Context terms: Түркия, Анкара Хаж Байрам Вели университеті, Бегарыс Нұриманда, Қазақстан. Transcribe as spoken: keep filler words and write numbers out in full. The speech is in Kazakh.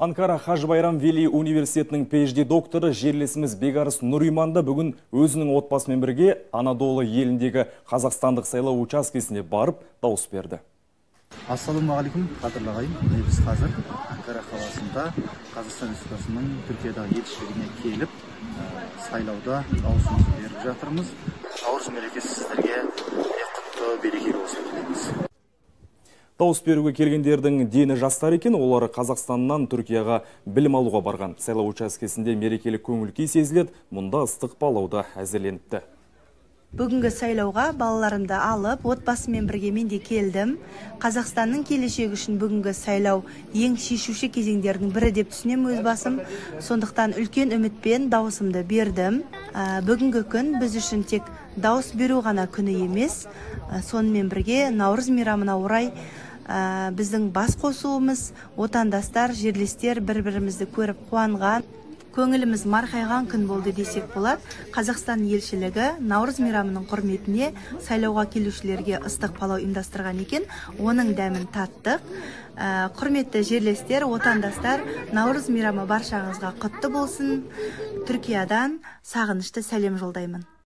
Анкара Хаж Байрам Вели университетінің пи эйч ди докторы жерлесіміз Бегарыс Нұриманда бүгін өзінің отбасымен бірге Анадолы еліндегі қазақстандық сайлау учаскесіне барып дауыс берді. Ассаламу алейкум, қадірлі ағайын. Біз қазір Анкара қаласында Қазақстан Республикасының Түркиядағы елшілігіне келіп, сайлауда дауысымызды беріп жатырмыз. Наурыз мерекесі сіздерге құтты, берекелі болсын тілейміз. Дауыс беруге келгендердің дені жастар екен, олары Қазақстаннан Түркияға білім алуға барған. Сайлау учаскесінде мерекелік көңіл-күй сезіледі, мұнда ыстық палауда әзірленіпті. Бүгінгі сайлауға балаларымды алып, отбасымен бірге мен де келдім. Қазақстанның келешегі үшін бүгінгі сайлау ең шешуші кезеңдердің бірі деп түсінемін өз басым. Сондықтан үлкен үмітпен дауысымды бердім. Бүгінгі күн біз үшін тек дауыс беру ғана күні емес, сонымен бірге наурыз мейрамына орай біздің бас қосуымыз, отандастар, жерлестер бір-бірімізді көріп қуанған, көңіліміз марқайған күн болды десек болады. Қазақстан елшілігі наурыз мейрамының құрметіне сайлауға келушілерге ыстық палау ұйымдастырған екен, оның дәмін таттық. Құрметті жерлестер, отандастар, наурыз мейрамы баршаңызға құтты болсын. Түркиядан сағынышты сәлем жолдаймын.